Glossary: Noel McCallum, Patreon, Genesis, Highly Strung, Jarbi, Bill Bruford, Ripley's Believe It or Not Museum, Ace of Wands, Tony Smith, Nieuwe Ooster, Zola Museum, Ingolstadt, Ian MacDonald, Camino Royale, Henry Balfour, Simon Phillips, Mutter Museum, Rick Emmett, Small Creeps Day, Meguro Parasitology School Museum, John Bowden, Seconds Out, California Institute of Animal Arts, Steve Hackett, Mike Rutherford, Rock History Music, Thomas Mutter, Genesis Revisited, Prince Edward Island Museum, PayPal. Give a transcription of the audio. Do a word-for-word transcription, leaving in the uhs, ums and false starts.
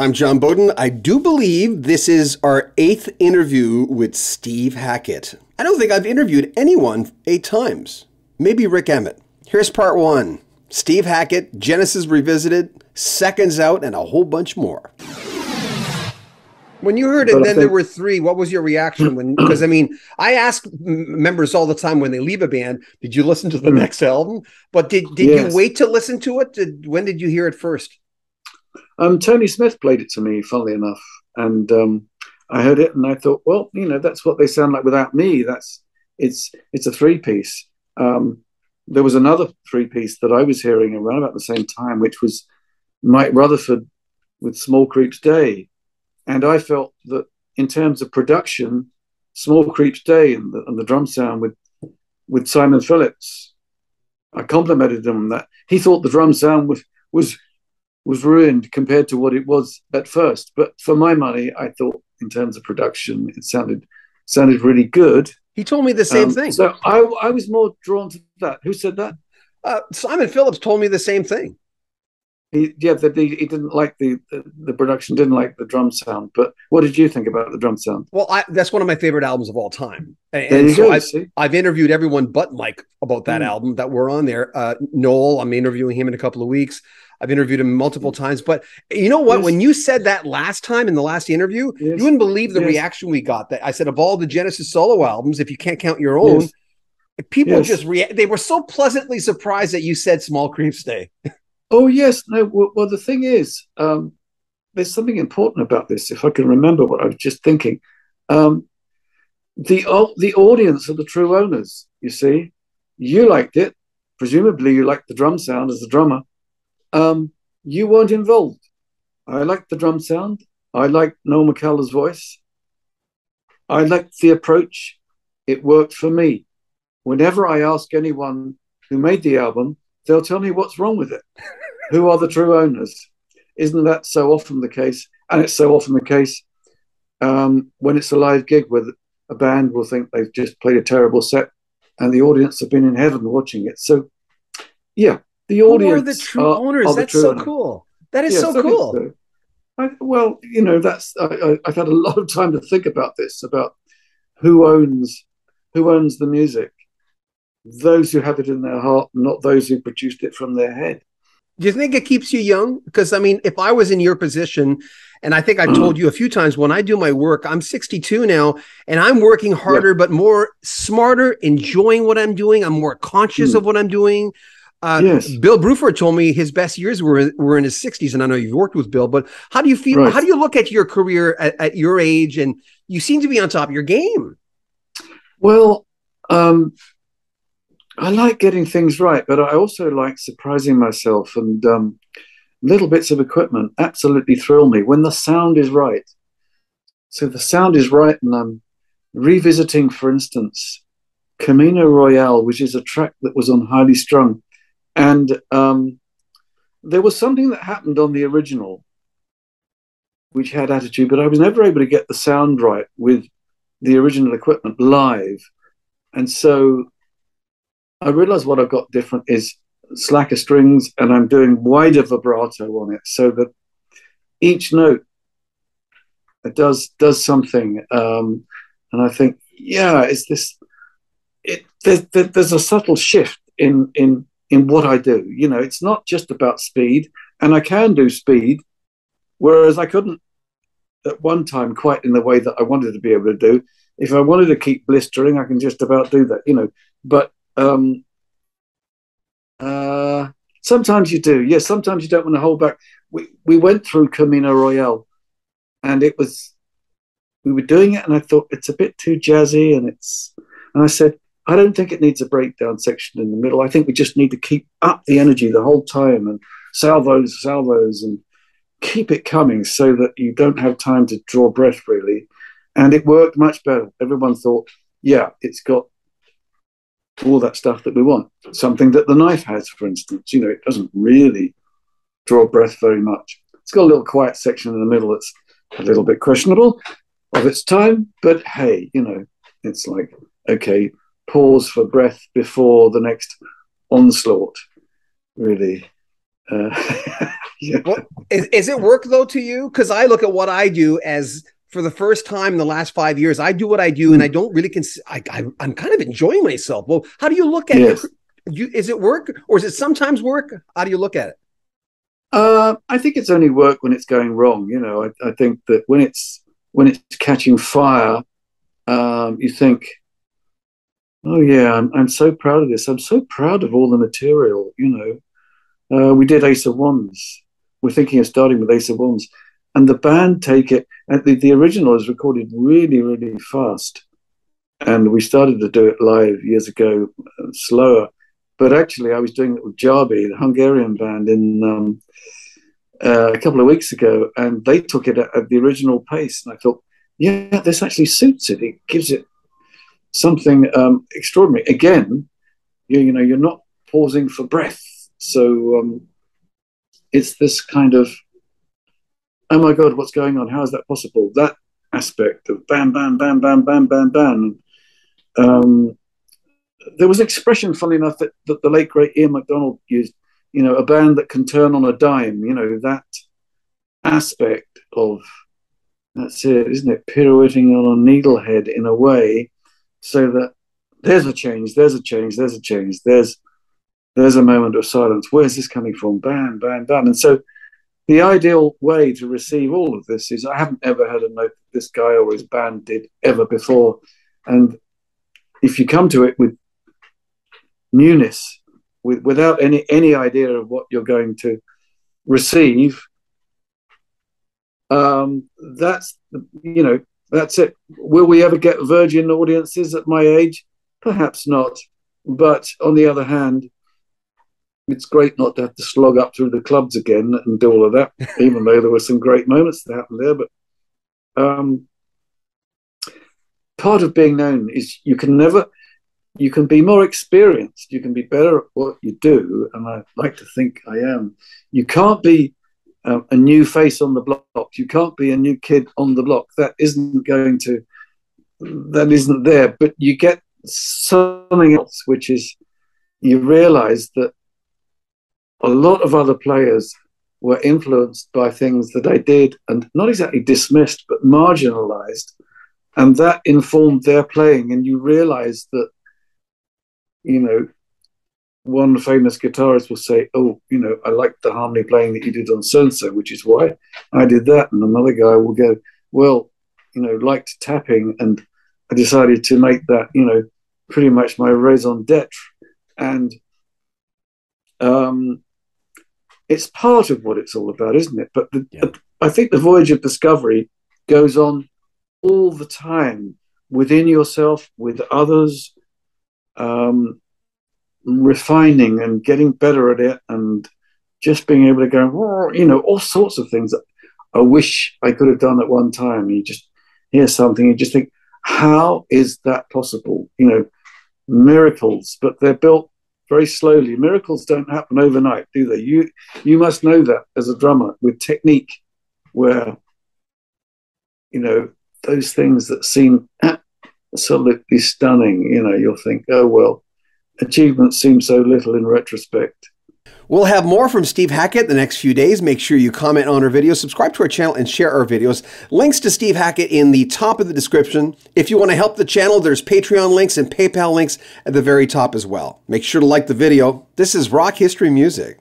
I'm John Bowden. I do believe this is our eighth interview with Steve Hackett. I don't think I've interviewed anyone eight times. Maybe Rick Emmett. Here's part one. Steve Hackett, Genesis Revisited, Seconds Out, and a whole bunch more. When you heard it, but then there were three. What was your reaction? When, because I mean, I ask members all the time when they leave a band, did you listen to the next album? But did did yes. you wait to listen to it? Did, when did you hear it first? Um, Tony Smith played it to me, funnily enough, and um, I heard it and I thought, well, you know, that's what they sound like without me. That's it's it's a three piece. Um, there was another three piece that I was hearing around about the same time, which was Mike Rutherford with Small Creeps Day. And I felt that in terms of production, Small Creeps Day and the, and the drum sound with with Simon Phillips, I complimented him on that. He thought the drum sound was was was ruined compared to what it was at first. But for my money, I thought in terms of production, it sounded sounded really good. He told me the same um, thing. So I, I was more drawn to that. Who said that? Uh, Simon Phillips told me the same thing. He, yeah, the, the, he didn't like the, the the production, didn't like the drum sound. But what did you think about the drum sound? Well, I, that's one of my favorite albums of all time. And, and so go, I've, I've interviewed everyone but Mike about that mm. album that we're on there. Uh, Noel, I'm interviewing him in a couple of weeks. I've interviewed him multiple times. But you know what? Yes. When you said that last time in the last interview, yes. you wouldn't believe the yes. reaction we got. That I said, of all the Genesis solo albums, if you can't count your own, yes. people yes. just react. They were so pleasantly surprised that you said Small Creeps Day. Oh, yes. No. Well, the thing is, um, there's something important about this, if I can remember what I was just thinking. Um, the, uh, the audience are the true owners, you see. You liked it. Presumably, you liked the drum sound as the drummer. Um, you weren't involved. I liked the drum sound. I liked Noel McCallum's voice. I liked the approach. It worked for me. Whenever I ask anyone who made the album, they'll tell me what's wrong with it. Who are the true owners? Isn't that so often the case? And it's so often the case um, when it's a live gig where a band will think they've just played a terrible set and the audience have been in heaven watching it. So, yeah, the audience Who are the true are, owners? Are the that's true so owners. Cool. That is yeah, so, so cool. So. I, well, you know, that's I, I, I've had a lot of time to think about this, about who owns who owns the music. Those who have it in their heart, not those who produced it from their head. Do you think it keeps you young? Because, I mean, if I was in your position, and I think I've told you a few times, when I do my work, I'm sixty-two now, and I'm working harder, yeah. but more smarter, enjoying what I'm doing. I'm more conscious mm. of what I'm doing. Uh, yes. Bill Bruford told me his best years were, were in his sixties, and I know you've worked with Bill, but how do you feel? Right. How do you look at your career at, at your age? And you seem to be on top of your game. Well, um... I like getting things right, but I also like surprising myself, and um, little bits of equipment absolutely thrill me when the sound is right. So the sound is right, and I'm revisiting, for instance, Camino Royale, which is a track that was on Highly Strung. And um, there was something that happened on the original, which had attitude, but I was never able to get the sound right with the original equipment live. And so I realize what I've got different is slacker strings, and I'm doing wider vibrato on it so that each note it does does something. Um, and I think, yeah, it's this. It there's, there's a subtle shift in in in what I do. You know, it's not just about speed, and I can do speed, whereas I couldn't at one time quite in the way that I wanted to be able to do. If I wanted to keep blistering, I can just about do that. You know, but Um, uh, sometimes you do. Yes, sometimes you don't want to hold back. We, we went through Camino Royale, and it was, we were doing it, and I thought it's a bit too jazzy, and it's, and I said, I don't think it needs a breakdown section in the middle. I think we just need to keep up the energy the whole time, and salvos, salvos, and keep it coming so that you don't have time to draw breath, really. And it worked much better. Everyone thought, yeah, it's got all that stuff that we want, something that the knife has, for instance. You know, it doesn't really draw breath very much. It's got a little quiet section in the middle that's a little bit questionable of its time, but hey, you know, it's like, okay, pause for breath before the next onslaught, really. Uh, yeah. Well, is, is it work though to you? Because I look at what I do as, for the first time in the last five years, I do what I do, and I don't really consider. I, I, I'm kind of enjoying myself. Well, how do you look at yes. it? You, is it work, or is it sometimes work? How do you look at it? Uh, I think it's only work when it's going wrong. You know, I, I think that when it's when it's catching fire, um, you think, "Oh yeah, I'm, I'm so proud of this. I'm so proud of all the material." You know, uh, we did Ace of Wands. We're thinking of starting with Ace of Wands. And the band take it, and the, the original is recorded really, really fast. And we started to do it live years ago, uh, slower. But actually, I was doing it with Jarbi, the Hungarian band, in um, uh, a couple of weeks ago, and they took it at, at the original pace. And I thought, yeah, this actually suits it. It gives it something um, extraordinary. Again, you, you know, you're not pausing for breath. So um, it's this kind of, oh my God, what's going on? How is that possible? That aspect of bam, bam, bam, bam, bam, bam, bam. Um, there was an expression, funny enough, that, that the late, great Ian MacDonald used, you know, a band that can turn on a dime, you know, that aspect of, that's it, isn't it? Pirouetting on a needle head in a way so that there's a change, there's a change, there's a change, there's, there's a moment of silence. Where's this coming from? Bam, bam, bam. And so, the ideal way to receive all of this is I haven't ever heard a note that this guy or his band did ever before. And if you come to it with newness, with, without any, any idea of what you're going to receive, um, that's, you know, that's it. Will we ever get virgin audiences at my age? Perhaps not. But on the other hand, it's great not to have to slog up through the clubs again and do all of that, even though there were some great moments that happened there. But um, part of being known is you can never, you can be more experienced. You can be better at what you do. And I like to think I am. You can't be um, a new face on the block. You can't be a new kid on the block. That isn't going to, that isn't there. But you get something else, which is you realize that a lot of other players were influenced by things that I did and not exactly dismissed, but marginalized. And that informed their playing. And you realize that, you know, one famous guitarist will say, oh, you know, I liked the harmony playing that you did on so-and-so, which is why I did that. And another guy will go, well, you know, liked tapping. And I decided to make that, you know, pretty much my raison d'etre. And um, it's part of what it's all about, isn't it? But the, yeah. I think the voyage of discovery goes on all the time within yourself, with others, um, refining and getting better at it and just being able to go, you know, all sorts of things that I wish I could have done at one time. You just hear something, you just think, how is that possible? You know, miracles, but they're built very slowly. Miracles don't happen overnight, do they? You you must know that as a drummer with technique, where, you know, those things that seem absolutely stunning, you know, you'll think, oh, well, achievements seem so little in retrospect. We'll have more from Steve Hackett the next few days. Make sure you comment on our videos, subscribe to our channel, and share our videos. Links to Steve Hackett in the top of the description. If you want to help the channel, there's Patreon links and PayPal links at the very top as well. Make sure to like the video. This is Rock History Music.